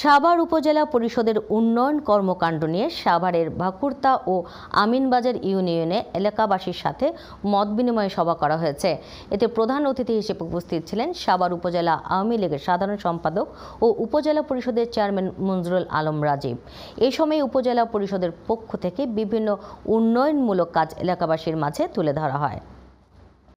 সাভার উপজেলা পরিষদের উন্নয়ন কর্মকাণ্ড নিয়ে সাভারের ভাকুরতা ও আমিনবাজার ইউনিয়নে এলাকাবাসীর সাথে মত বিনিময় সভা করা হয়েছে। এতে প্রধান অতিথি হিসেবে উপস্থিত ছিলেন সাভার উপজেলা আওয়ামী লীগের সাধারণ সম্পাদক ও উপজেলা পরিষদের চেয়ারম্যান মনজুরুল আলম রাজীব। এই সময় উপজেলা পরিষদের পক্ষ থেকে বিভিন্ন উন্নয়নমূলক কাজ এলাকাবাসীর মাঝে তুলে ধরা হয়।